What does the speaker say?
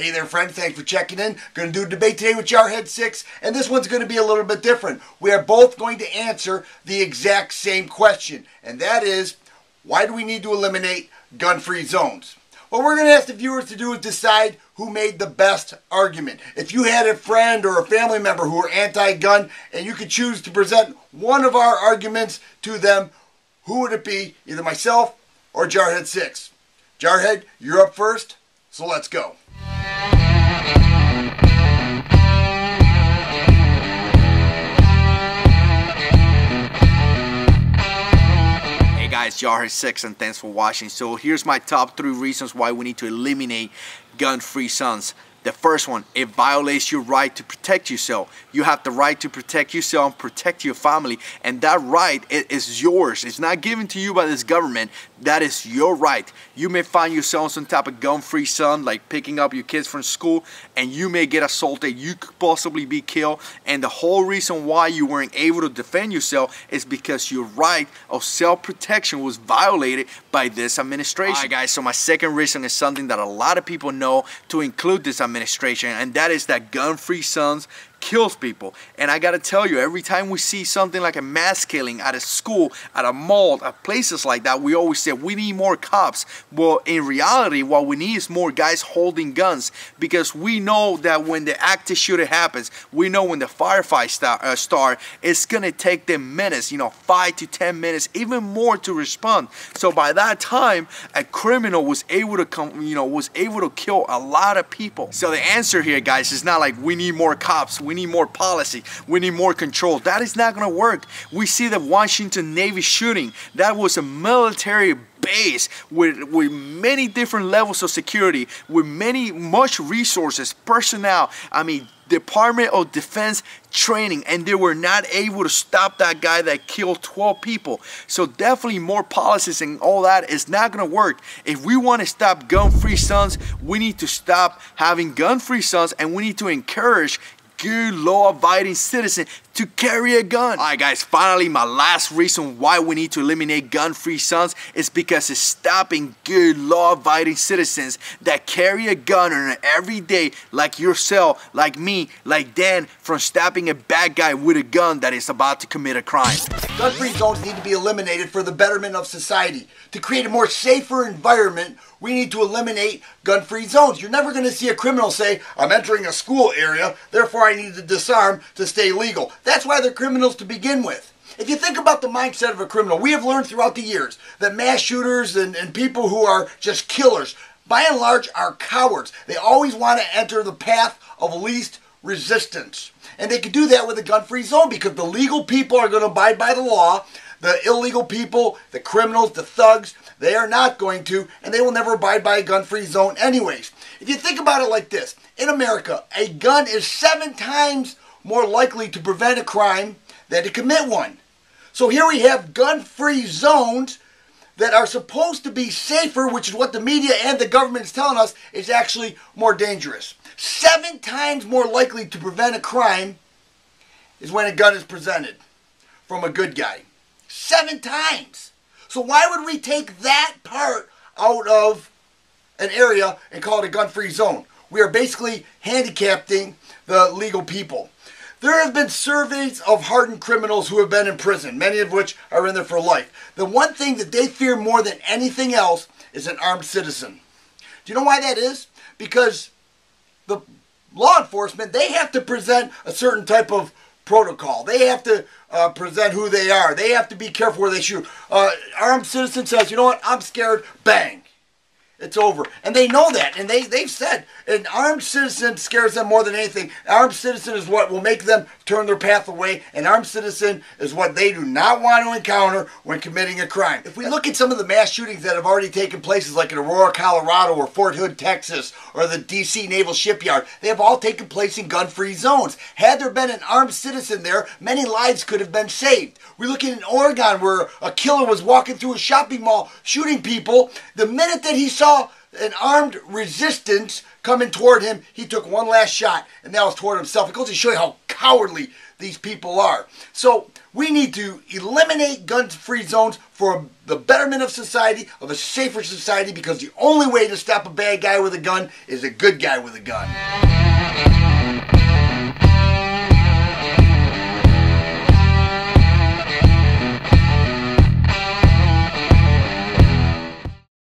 Hey there friends, thanks for checking in. Going to do a debate today with Jarhead6, and this one's going to be a little bit different. We are both going to answer the exact same question, and that is, why do we need to eliminate gun-free zones? What we're going to ask the viewers to do is decide who made the best argument. If you had a friend or a family member who were anti-gun, and you could choose to present one of our arguments to them, who would it be? Either myself or Jarhead6. Jarhead, you're up first, so let's go. Hey guys, Jarhead6, and thanks for watching. So here's my top 3 reasons why we need to eliminate gun-free zones. The first one, it violates your right to protect yourself. You have the right to protect yourself, protect your family, and that right, it is yours. It's not given to you by this government. That is your right. You may find yourself in some type of gun-free zone, like picking up your kids from school, and you may get assaulted. You could possibly be killed, and the whole reason why you weren't able to defend yourself is because your right of self-protection was violated by this administration. All right, guys, so my second reason is something that a lot of people know to include this administration, and that is that gun-free zones kills people. And I gotta tell you, every time we see something like a mass killing at a school, at a mall, at places like that, we always say we need more cops. Well, in reality, what we need is more guys holding guns, because we know that when the active shooter happens, we know when the firefight start, it's gonna take them minutes, 5 to 10 minutes, even more to respond. So by that time, a criminal was able to kill a lot of people. So the answer here, guys, is not like we need more cops. We need more policy. We need more control. That is not going to work. We see the Washington Navy shooting. That was a military base with many different levels of security, with much resources, personnel. I mean, Department of Defense training, and they were not able to stop that guy that killed 12 people. So definitely more policies and all that is not going to work. If we want to stop gun-free zones, we need to stop having gun-free zones, and we need to encourage good law-abiding citizen to carry a gun. All right, guys, finally, my last reason why we need to eliminate gun-free zones is because it's stopping good law-abiding citizens that carry a gun on an everyday, like yourself, like me, like Dan, from stopping a bad guy with a gun that is about to commit a crime. Gun-free zones need to be eliminated for the betterment of society. To create a more safer environment, we need to eliminate gun-free zones. You're never going to see a criminal say, I'm entering a school area, therefore I need to disarm to stay legal. That's why they're criminals to begin with. If you think about the mindset of a criminal, we have learned throughout the years that mass shooters and people who are just killers, by and large, are cowards. They always want to enter the path of least resistance. And they can do that with a gun-free zone, because the legal people are going to abide by the law. The illegal people, the criminals, the thugs, they are not going to, and they will never abide by a gun-free zone anyways. If you think about it like this, in America, a gun is 7 times more likely to prevent a crime than to commit one. So here we have gun-free zones that are supposed to be safer, which is what the media and the government is telling us is actually more dangerous. 7 times more likely to prevent a crime is when a gun is presented from a good guy. 7 times. So why would we take that part out of an area and call it a gun-free zone? We are basically handicapping the legal people. There have been surveys of hardened criminals who have been in prison, many of which are in there for life. The one thing that they fear more than anything else is an armed citizen. Do you know why that is? Because the law enforcement, they have to present a certain type of protocol. They have to present who they are. They have to be careful where they shoot. Armed citizen says, you know what, I'm scared, bang. It's over. And they know that. And they've said an armed citizen scares them more than anything. An armed citizen is what will make them turn their path away. An armed citizen is what they do not want to encounter when committing a crime. If we look at some of the mass shootings that have already taken place, like in Aurora, Colorado, or Fort Hood, Texas, or the D.C. Naval Shipyard, they have all taken place in gun-free zones. Had there been an armed citizen there, many lives could have been saved. We're looking in Oregon, where a killer was walking through a shopping mall shooting people. The minute that he saw an armed resistance coming toward him. He took one last shot, and that was toward himself. It goes to show you how cowardly these people are. So we need to eliminate gun-free zones for the betterment of society, of a safer society, because the only way to stop a bad guy with a gun is a good guy with a gun.